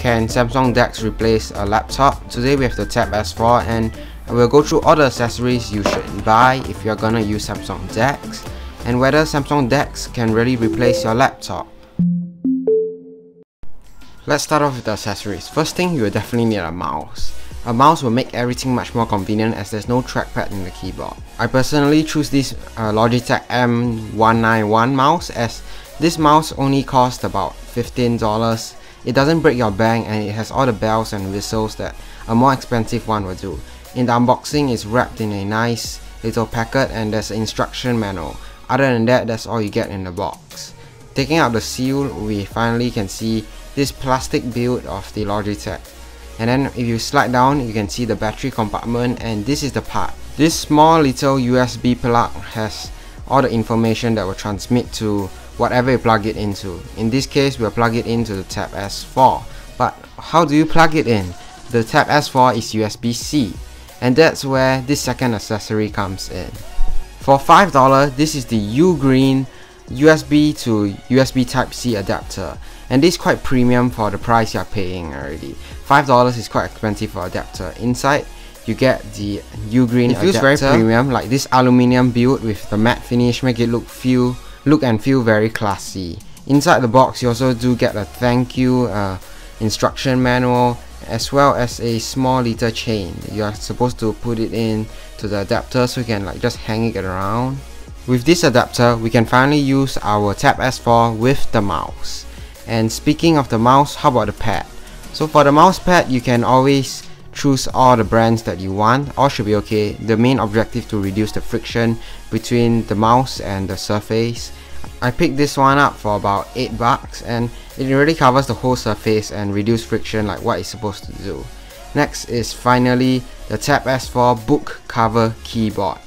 Can Samsung DeX replace a laptop? Today we have the Tab S4 and we'll go through all the accessories you should buy if you're gonna use Samsung DeX, and whether Samsung DeX can really replace your laptop. Let's start off with the accessories. First thing, you will definitely need a mouse. A mouse will make everything much more convenient as there's no trackpad in the keyboard. I personally choose this Logitech M191 mouse as this mouse only costs about $15. It doesn't break your bank and it has all the bells and whistles that a more expensive one will do. In the unboxing, it's wrapped in a nice little packet and there's an instruction manual. Other than that, that's all you get in the box. Taking out the seal, we finally can see this plastic build of the Logitech. And then if you slide down, you can see the battery compartment, and this is the part. This small little USB plug has all the information that will transmit to whatever you plug it into. In this case, we'll plug it into the Tab S4. But how do you plug it in? The Tab S4 is USB-C, and that's where this second accessory comes in. For $5, this is the Ugreen USB to USB Type-C adapter, and this is quite premium for the price you're paying already. $5 is quite expensive for adapter. Inside, you get the Ugreen adapter. It feels very premium, like this aluminium build with the matte finish make it look and feel very classy. Inside the box, you also do get a thank you instruction manual, as well as a small little chain. You are supposed to put it in to the adapter so you can like just hang it around. With this adapter, we can finally use our Tab S4 with the mouse. And speaking of the mouse, how about the pad? So for the mouse pad, you can always choose all the brands that you want. All should be okay. The main objective to reduce the friction between the mouse and the surface. I picked this one up for about $8 and it really covers the whole surface and reduce friction like what it's supposed to do. Next is finally the Tab S4 book cover keyboard.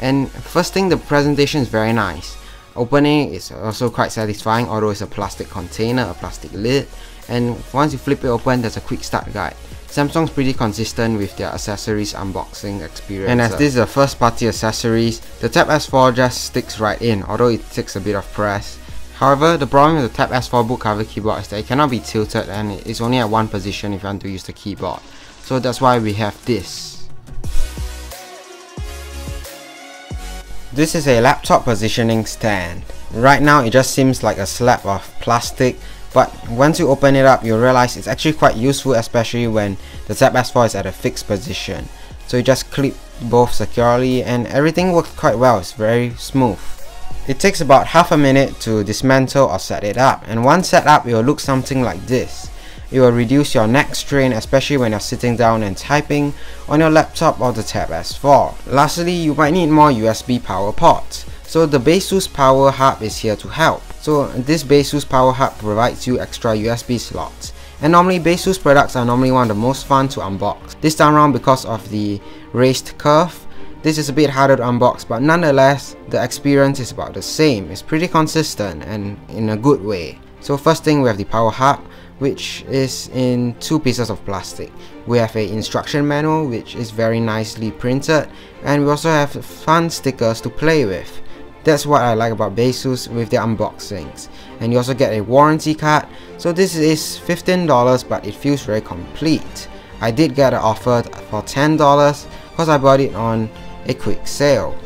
And first thing, the presentation is very nice. Opening is also quite satisfying, although it's a plastic container, a plastic lid. And once you flip it open, there's a quick start guide. Samsung's pretty consistent with their accessories unboxing experience. And as this is a first party accessories, the Tab S4 just sticks right in, although it takes a bit of press. However, the problem with the Tab S4 book cover keyboard is that it cannot be tilted and it's only at one position if you want to use the keyboard. So that's why we have this. This is a laptop positioning stand. Right now, it just seems like a slab of plastic, but once you open it up, you'll realize it's actually quite useful, especially when the Tab S4 is at a fixed position. So you just clip both securely and everything works quite well. It's very smooth. It takes about half a minute to dismantle or set it up, and once set up, it will look something like this. It will reduce your neck strain, especially when you're sitting down and typing on your laptop or the Tab S4. Lastly, you might need more USB power ports. So the Baseus power hub is here to help. So this Baseus power hub provides you extra USB slots. And normally Baseus products are normally one of the most fun to unbox. This time around, because of the raised curve, this is a bit harder to unbox, but nonetheless, the experience is about the same. It's pretty consistent and in a good way. So first thing, we have the power hub, which is in two pieces of plastic. We have an instruction manual, which is very nicely printed, and we also have fun stickers to play with. That's what I like about Baseus with their unboxings. And you also get a warranty card. So this is $15, but it feels very complete. I did get an offer for $10 because I bought it on a quick sale.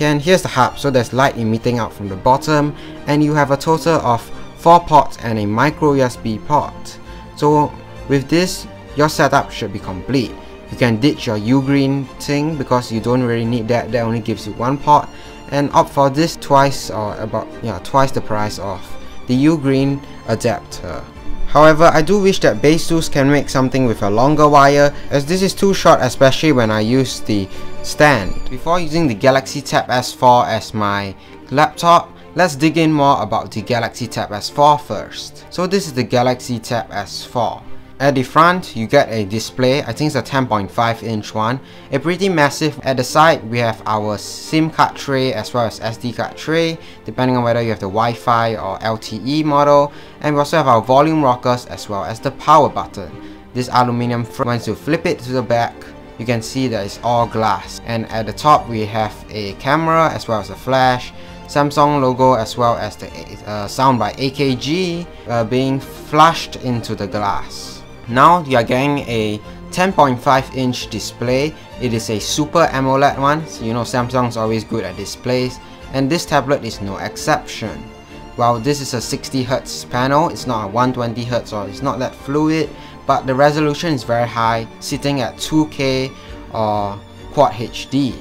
And here's the hub, so there's light emitting out from the bottom, and you have a total of 4 ports and a micro USB port. So with this, your setup should be complete. You can ditch your Ugreen thing because you don't really need that. That only gives you 1 port. And opt for this twice the price of the Ugreen adapter. However, I do wish that Baseus can make something with a longer wire, as this is too short, especially when I use the stand. Before using the Galaxy Tab S4 as my laptop, let's dig in more about the Galaxy Tab S4 first. So this is the Galaxy Tab S4. At the front, you get a display. I think it's a 10.5-inch one, a pretty massive. At the side, we have our SIM card tray as well as SD card tray, depending on whether you have the Wi-Fi or LTE model. And we also have our volume rockers as well as the power button. This aluminium frame, once you flip it to the back, you can see that it's all glass. And at the top, we have a camera as well as a flash, Samsung logo as well as the sound by AKG being flushed into the glass. Now you are getting a 10.5-inch display. It is a Super AMOLED one, so you know Samsung's always good at displays, and this tablet is no exception. While this is a 60Hz panel, it's not a 120Hz or it's not that fluid, but the resolution is very high, sitting at 2K or Quad HD.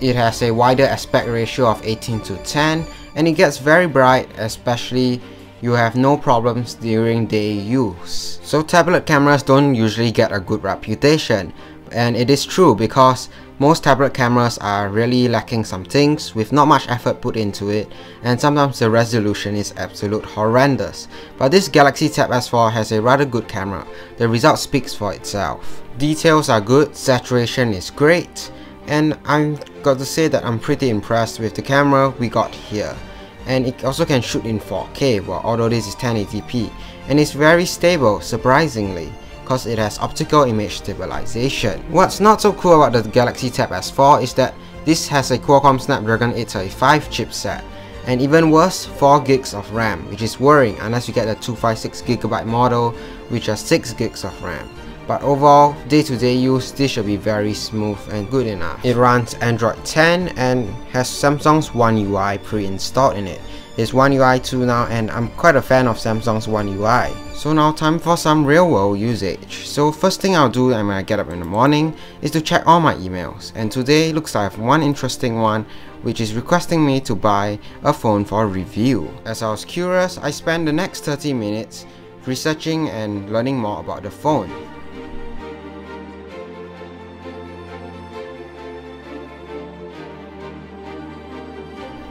It has a wider aspect ratio of 18:10 and it gets very bright, especially you have no problems during day use. So tablet cameras don't usually get a good reputation, and it is true because most tablet cameras are really lacking some things with not much effort put into it, and sometimes the resolution is absolute horrendous. But this Galaxy Tab S4 has a rather good camera. The result speaks for itself. Details are good, saturation is great, and I've got to say that I'm pretty impressed with the camera we got here. And it also can shoot in 4K, well, although this is 1080p, and it's very stable, surprisingly, because it has optical image stabilization. What's not so cool about the Galaxy Tab S4 is that this has a Qualcomm Snapdragon 835 chipset, and even worse, 4GB of RAM, which is worrying unless you get the 256GB model, which are 6GB of RAM. But overall, day-to-day use, this should be very smooth and good enough. It runs Android 10 and has Samsung's One UI pre-installed in it. It's One UI 2 now, and I'm quite a fan of Samsung's One UI. So now time for some real-world usage. So first thing I'll do when I get up in the morning is to check all my emails, and today looks like I have one interesting one, which is requesting me to buy a phone for a review. As I was curious, I spent the next 30 minutes researching and learning more about the phone.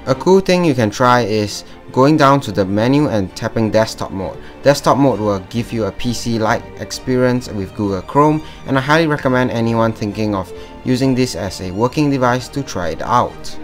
A cool thing you can try is going down to the menu and tapping desktop mode. Desktop mode will give you a PC-like experience with Google Chrome, and I highly recommend anyone thinking of using this as a working device to try it out.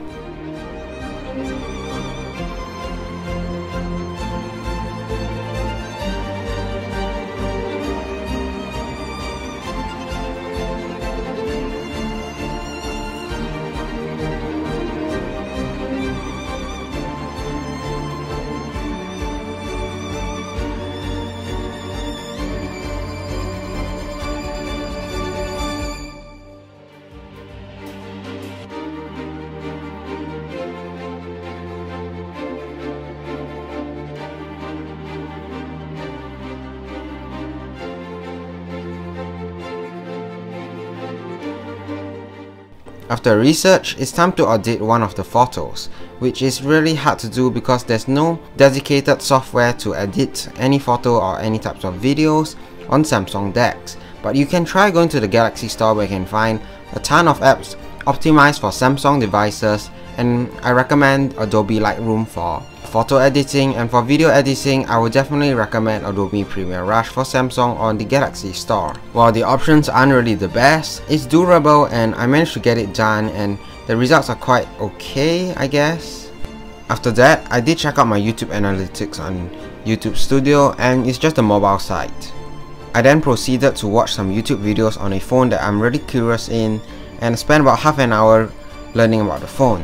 After research, it's time to audit one of the photos, which is really hard to do because there's no dedicated software to edit any photo or any types of videos on Samsung DeX. But you can try going to the Galaxy Store, where you can find a ton of apps optimized for Samsung devices, and I recommend Adobe Lightroom for photo editing, and for video editing I would definitely recommend Adobe Premiere Rush for Samsung on the Galaxy Store. While the options aren't really the best, it's durable and I managed to get it done, and the results are quite okay, I guess. After that, I did check out my YouTube analytics on YouTube Studio, and it's just a mobile site. I then proceeded to watch some YouTube videos on a phone that I'm really curious in, and spent about half an hour learning about the phone.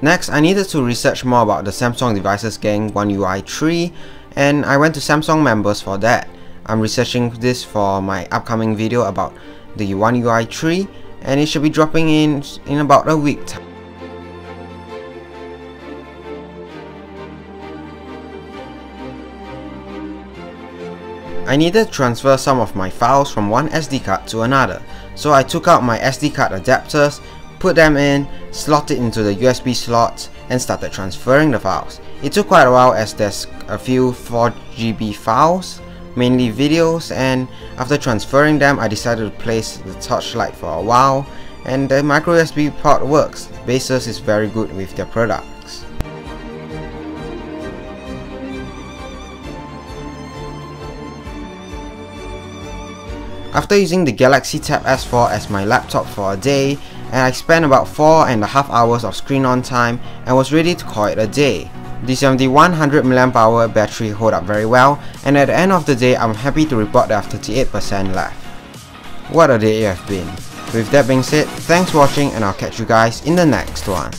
Next, I needed to research more about the Samsung devices getting One UI 3, and I went to Samsung members for that. I'm researching this for my upcoming video about the One UI 3, and it should be dropping in about a week time. I needed to transfer some of my files from one SD card to another, so I took out my SD card adapters, put them in, slotted into the USB slots, and started transferring the files. It took quite a while as there's a few 4GB files, mainly videos, and after transferring them I decided to place the torchlight for a while, and the micro USB port works. Baseus is very good with their products. After using the Galaxy Tab S4 as my laptop for a day, and I spent about 4.5 hours of screen on time and was ready to call it a day. The 7100mAh battery held up very well, and at the end of the day I'm happy to report that I have 38% left. What a day it has been. With that being said, thanks for watching, and I'll catch you guys in the next one.